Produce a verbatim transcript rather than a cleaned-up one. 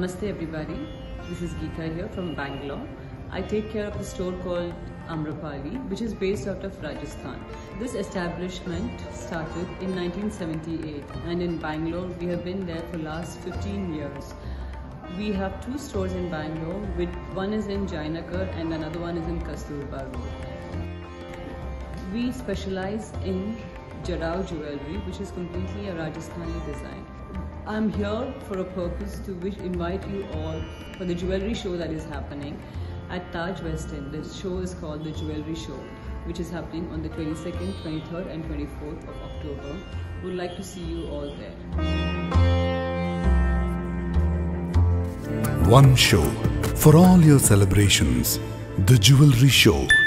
Namaste everybody, this is Geetha here from Bangalore. I take care of a store called Amrapali, which is based out of Rajasthan. This establishment started in nineteen seventy-eight and in Bangalore we have been there for the last fifteen years. We have two stores in Bangalore, with one is in Jainagar and another one is in Kasturba Road. We specialize in Jadau jewellery, which is completely a Rajasthani design. I'm here for a purpose to which invite you all for the jewellery show that is happening at Taj West End. The show is called The Jewellery Show, which is happening on the twenty-second, twenty-third and twenty-fourth of October. We'd like to see you all there. One show for all your celebrations. The Jewellery Show.